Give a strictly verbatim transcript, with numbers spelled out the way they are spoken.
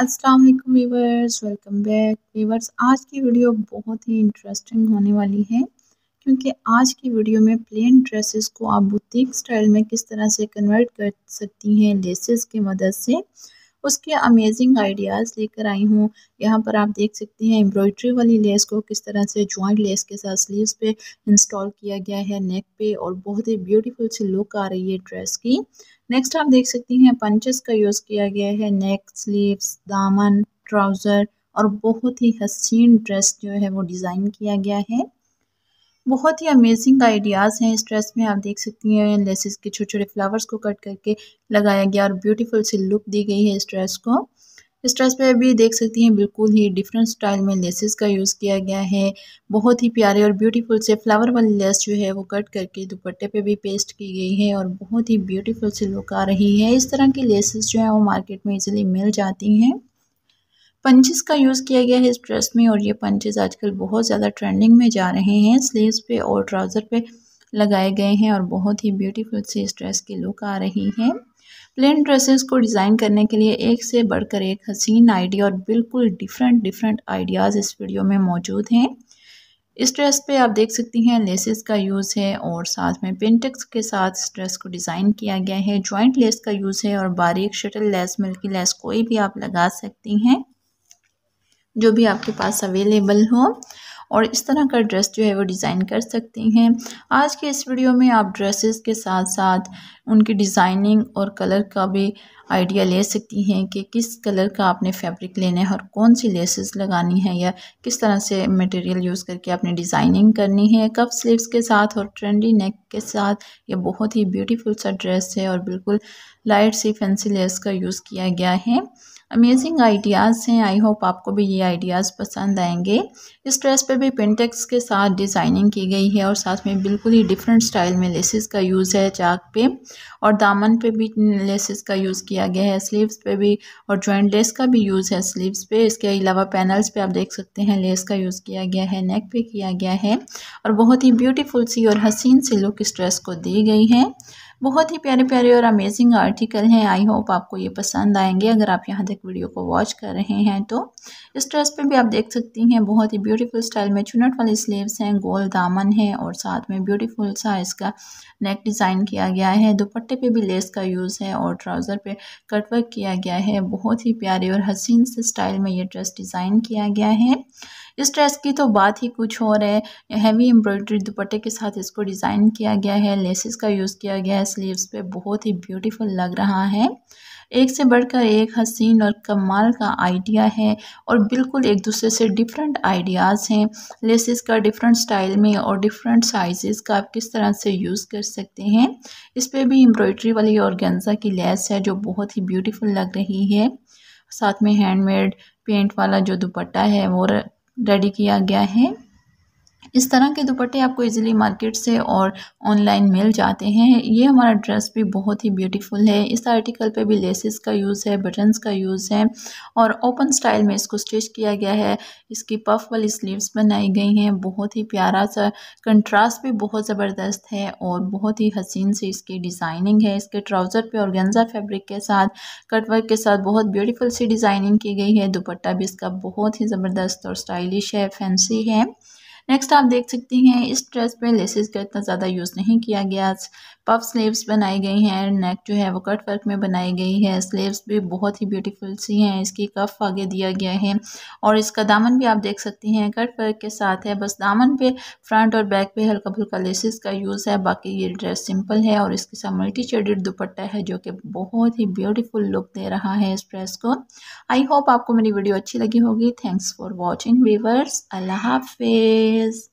अस्सलाम वालेकुम viewers, welcome back. Viewers, आज की वीडियो बहुत ही इंटरेस्टिंग होने वाली है क्योंकि आज की वीडियो में प्लेन ड्रेसेस को आप बुटीक स्टाइल में किस तरह से कन्वर्ट कर सकती हैं लेसेस की मदद से, उसके अमेजिंग आइडियाज़ लेकर आई हूँ। यहाँ पर आप देख सकते हैं एम्ब्रॉयड्री वाली लेस को किस तरह से जॉइंट लेस के साथ स्लीव्स पे इंस्टॉल किया गया है, नेक पे, और बहुत ही ब्यूटीफुल सी लुक आ रही है ड्रेस की। नेक्स्ट आप देख सकती हैं पंचेस का यूज़ किया गया है नेक, स्लीव्स, दामन, ट्राउज़र, और बहुत ही हसीन ड्रेस जो है वो डिज़ाइन किया गया है। बहुत ही अमेजिंग आइडियाज़ हैं इस ड्रेस में। आप देख सकती हैं लेसेस के छोटे छोटे फ्लावर्स को कट करके लगाया गया और ब्यूटीफुल सी लुक दी गई है इस ड्रेस को। इस ड्रेस पे भी देख सकती हैं बिल्कुल ही डिफरेंट स्टाइल में लेसेस का यूज़ किया गया है। बहुत ही प्यारे और ब्यूटीफुल से फ्लावर वाली लेस जो है वो कट करके दुपट्टे पे भी पेस्ट की गई है और बहुत ही ब्यूटीफुल सी लुक आ रही है। इस तरह की लेसेस जो है वो मार्केट में इजीली मिल जाती हैं। पंचेस का यूज़ किया गया है इस ड्रेस में और ये पंचेस आजकल बहुत ज़्यादा ट्रेंडिंग में जा रहे हैं। स्लीव्स पे और ट्राउज़र पे लगाए गए हैं और बहुत ही ब्यूटीफुल सी इस ड्रेस की लुक आ रही है। प्लेन ड्रेसेस को डिज़ाइन करने के लिए एक से बढ़कर एक हसीन आइडिया और बिल्कुल डिफरेंट डिफरेंट आइडियाज़ इस वीडियो में मौजूद हैं। इस ड्रेस पे आप देख सकती हैं लेसेस का यूज़ है और साथ में पिनटेक्स के साथ इस ड्रेस को डिज़ाइन किया गया है। जॉइंट लेस का यूज़ है और बारीक शटल लेस, मिल्की लेस, कोई भी आप लगा सकती हैं जो भी आपके पास अवेलेबल हो, और इस तरह का ड्रेस जो है वो डिज़ाइन कर सकती हैं। आज के इस वीडियो में आप ड्रेसेस के साथ साथ उनकी डिज़ाइनिंग और कलर का भी आइडिया ले सकती हैं कि किस कलर का आपने फैब्रिक लेना है और कौन सी लेसेस लगानी है या किस तरह से मटेरियल यूज़ करके आपने डिज़ाइनिंग करनी है। कप स्लीव्स के साथ और ट्रेंडी नेक के साथ ये बहुत ही ब्यूटीफुल सा ड्रेस है और बिल्कुल लाइट सी फैंसी लेस का यूज़ किया गया है। अमेजिंग आइडियाज़ हैं। आई होप आपको भी ये आइडियाज़ पसंद आएंगे। इस ड्रेस पे भी पिनटेक्स के साथ डिज़ाइनिंग की गई है और साथ में बिल्कुल ही डिफरेंट स्टाइल में लेसेस का यूज़ है। चाक पे और दामन पे भी लेसेस का यूज़ किया गया है, स्लीव्स पे भी, और जॉइंट लेस का भी यूज़ है स्लीव्स पे। इसके अलावा पैनल्स पे आप देख सकते हैं लेस का यूज़ किया गया है, नेक पे किया गया है, और बहुत ही ब्यूटीफुल सी और हसीन सी लुक इस ड्रेस को दी गई है। बहुत ही प्यारे प्यारे और अमेजिंग आर्टिकल हैं। आई होप आपको ये पसंद आएंगे। अगर आप यहाँ तक वीडियो को वॉच कर रहे हैं तो इस ड्रेस पे भी आप देख सकती हैं बहुत ही ब्यूटीफुल स्टाइल में चुनट वाली स्लीव्स हैं, गोल दामन है, और साथ में ब्यूटीफुल सा इसका नेक डिज़ाइन किया गया है। दुपट्टे पे भी लेस का यूज़ है और ट्राउज़र पे कटवर्क किया गया है। बहुत ही प्यारे और हसीन से स्टाइल में ये ड्रेस डिज़ाइन किया गया है। इस ड्रेस की तो बात ही कुछ और है। हैवी एम्ब्रॉयड्री दुपट्टे के साथ इसको डिज़ाइन किया गया है, लेसेस का यूज़ किया गया है, स्लीव्स पे बहुत ही ब्यूटीफुल लग रहा है। एक से बढ़कर एक हसीन और कमाल का आइडिया है और बिल्कुल एक दूसरे से डिफरेंट आइडियाज़ हैं। लेसेस का डिफरेंट स्टाइल में और डिफरेंट साइजेस का आप किस तरह से यूज़ कर सकते हैं। इस पे भी एम्ब्रॉयड्री वाली ऑर्गेन्जा की लेस है जो बहुत ही ब्यूटीफुल लग रही है। साथ में हैंडमेड पेंट वाला जो दुपट्टा है वो रेडी किया गया है। इस तरह के दुपट्टे आपको इजीली मार्केट से और ऑनलाइन मिल जाते हैं। ये हमारा ड्रेस भी बहुत ही ब्यूटीफुल है। इस आर्टिकल पे भी लेसेस का यूज़ है, बटन्स का यूज़ है, और ओपन स्टाइल में इसको स्टिच किया गया है। इसकी पफ वाली स्लीव्स बनाई गई हैं। बहुत ही प्यारा सा कंट्रास्ट भी बहुत ज़बरदस्त है और बहुत ही हसीन से इसकी डिज़ाइनिंग है। इसके ट्राउज़र पर ऑर्गेन्जा फैब्रिक के साथ कटवर्क के साथ बहुत ब्यूटीफुल सी डिज़ाइनिंग की गई है। दुपट्टा भी इसका बहुत ही ज़बरदस्त और स्टाइलिश है, फैंसी है। नेक्स्ट आप देख सकती हैं इस ड्रेस पे लेसेस का इतना ज़्यादा यूज़ नहीं किया गया। पफ स्लीव्स बनाई गई हैं, नेक जो है वो कट वर्क में बनाई गई है, स्लीव्स भी बहुत ही ब्यूटीफुल सी हैं। इसकी कफ आगे दिया गया है और इसका दामन भी आप देख सकती हैं कट वर्क के साथ है। बस दामन पे फ्रंट और बैक पे हल्का फुल्का लेसेस का यूज़ है, बाकी ये ड्रेस सिंपल है और इसके साथ मल्टी शेडेड दुपट्टा है जो कि बहुत ही ब्यूटीफुल लुक दे रहा है इस ड्रेस को। आई होप आपको मेरी वीडियो अच्छी लगी होगी। Thanks for watching viewers. अल्लाह हाफिज़।